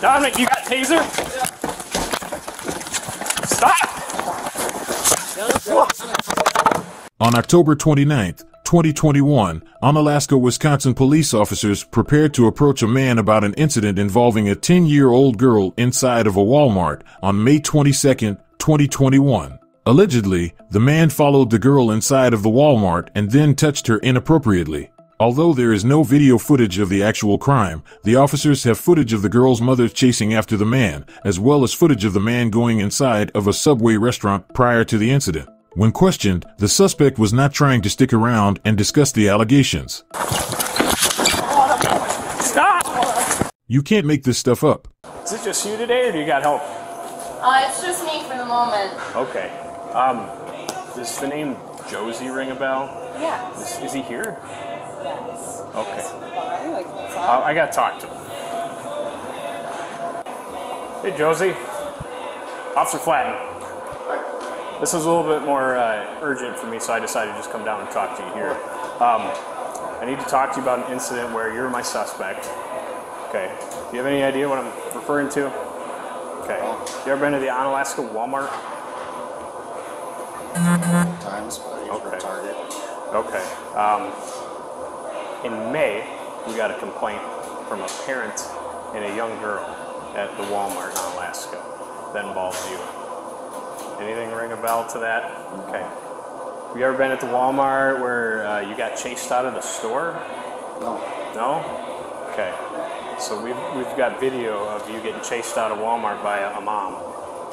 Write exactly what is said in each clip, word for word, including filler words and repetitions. Dominic, you got taser? Yeah. Stop! On October twenty-ninth, twenty twenty-one, Onalaska, Wisconsin police officers prepared to approach a man about an incident involving a ten-year-old girl inside of a Walmart on May twenty-second, twenty twenty-one. Allegedly, the man followed the girl inside of the Walmart and then touched her inappropriately. Although there is no video footage of the actual crime, the officers have footage of the girl's mother chasing after the man, as well as footage of the man going inside of a Subway restaurant prior to the incident. When questioned, the suspect was not trying to stick around and discuss the allegations. Stop! You can't make this stuff up. Is it just you today, or do you got help? Uh, it's just me for the moment. Okay. Um, does the name Josey ring a bell? Yeah. Is, is he here? Yes. Okay. Uh, I gotta talk to him. Hey, Josey. Officer Flatten. This is a little bit more uh, urgent for me, so I decided to just come down and talk to you here. Um, I need to talk to you about an incident where you're my suspect. Okay. Do you have any idea what I'm referring to? Okay. You ever been to the Onalaska Walmart? Times. Okay. Target. Okay. Um, In May, we got a complaint from a parent and a young girl at the Walmart in Alaska that involves you. Anything ring a bell to that? Okay. Have you ever been at the Walmart where uh, you got chased out of the store? No. No? Okay. So we've, we've got video of you getting chased out of Walmart by a, a mom.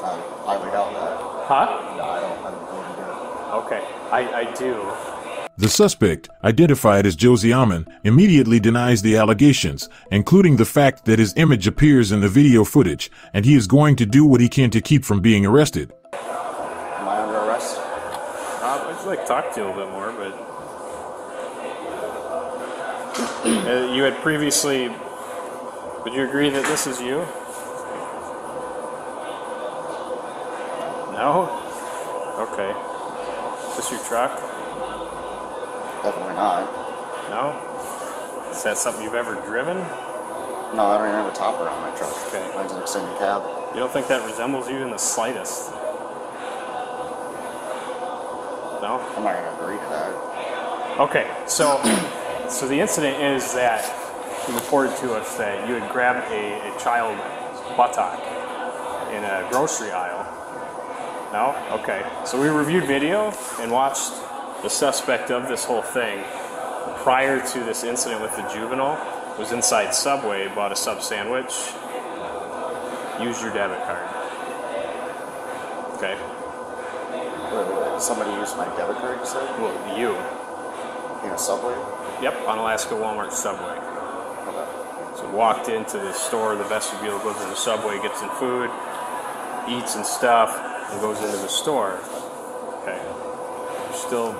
I, I doubt that. Huh? No, I don't. I don't okay. I, I do. The suspect, identified as Josey Amann, immediately denies the allegations, including the fact that his image appears in the video footage, and he is going to do what he can to keep from being arrested. Am I under arrest? Uh, I'd just like to talk to you a little bit more, but... you had previously... Would you agree that this is you? No? Okay. Is this your truck? Definitely not. No? Is that something you've ever driven? No, I don't even have a topper on my truck. Okay. I just sit in the cab. You don't think that resembles you in the slightest? No? I'm not going to agree to that. Okay, so so the incident is that you reported to us that you had grabbed a, a child's buttock in a grocery aisle. No? Okay. So we reviewed video and watched the suspect of this whole thing, prior to this incident with the juvenile, was inside Subway, bought a sub sandwich, used your debit card. Okay. Wait, wait, wait. Somebody used my debit card, you said? Well, you. In a Subway? Yep, Onalaska Walmart Subway. Okay. So walked into the store, the vestibule, goes into the Subway, gets some food, eats and stuff, and goes into the store. Okay. Still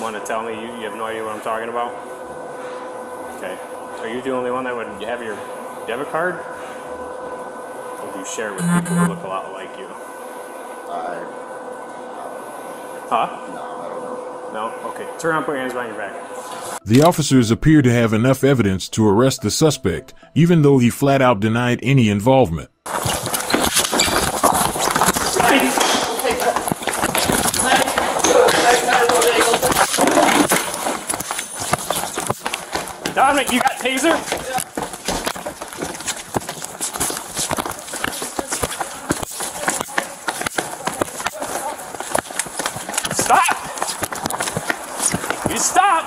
want to tell me you, you have no idea what I'm talking about? Okay. Are you the only one that would have your debit card? Or do you share with people who look a lot like you? I... Huh? No, I don't know. No? Okay. Turn around, put your hands behind your back. The officers appear to have enough evidence to arrest the suspect, even though he flat out denied any involvement. Dominic, you got taser? Yeah. Stop! You stop!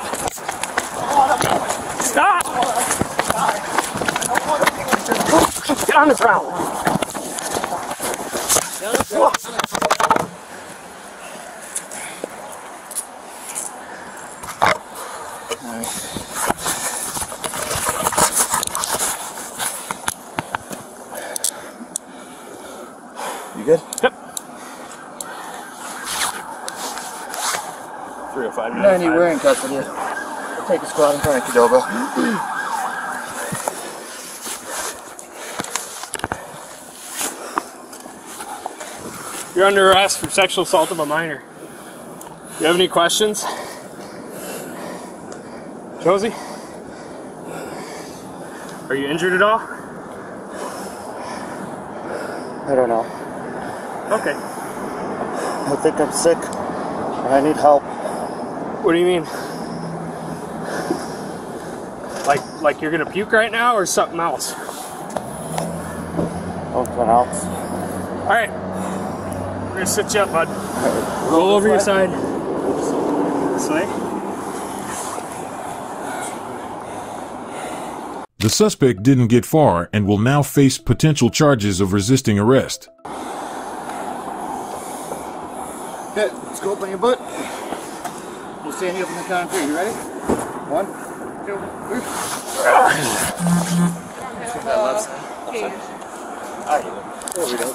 Stop! Get on the ground! You good? Yep. three oh five. Randy, we're in custody. We'll take a squad in front of Qdoba. You're under arrest for sexual assault of a minor. You have any questions? Josey? Are you injured at all? I don't know. Okay. I think I'm sick. I need help. What do you mean? Like, like you're gonna puke right now, or something else? Something else. All right. We're gonna sit you up, bud. Right. Roll, Roll over your side. This way. The suspect didn't get far and will now face potential charges of resisting arrest. Good. Let's go up on your butt. We'll stand you up on the concrete. You ready? One, two, three. That left side. Okay. All right. There we go.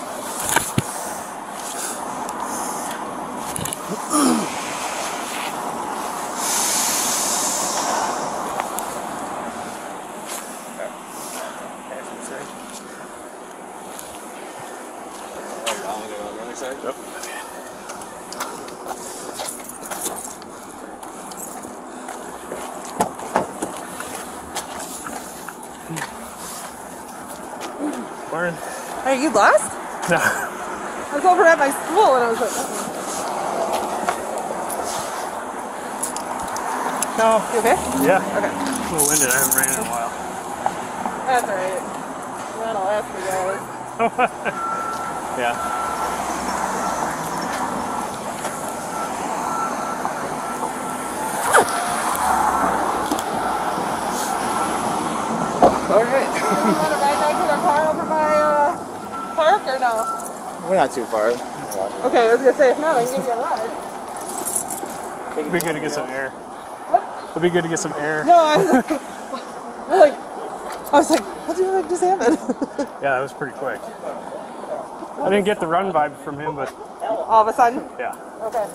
Are you lost? No. I was over at my school and I was like, okay. No. You okay? Yeah. Okay. A little winded. I haven't ran in a while. That's alright. That'll last for hours. Yeah. Alright. You want to ride back to the car over by uh, park or no? We're not too far. Okay, I was going to say, if not, I can give you a ride. It'd be good to get some air. What? It'd be good to get some air. No, I was like, I was like, what do you like just happen? Yeah, that was pretty quick. I didn't get the run vibe from him, but... All of a sudden? Yeah. Okay.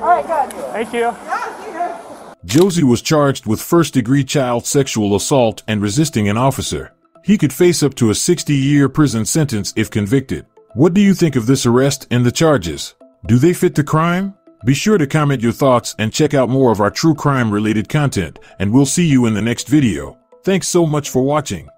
All right, good. Thank you. Yeah, see you. Josey was charged with first-degree child sexual assault and resisting an officer. He could face up to a sixty-year prison sentence if convicted. What do you think of this arrest and the charges? Do they fit the crime? Be sure to comment your thoughts and check out more of our true crime-related content, and we'll see you in the next video. Thanks so much for watching.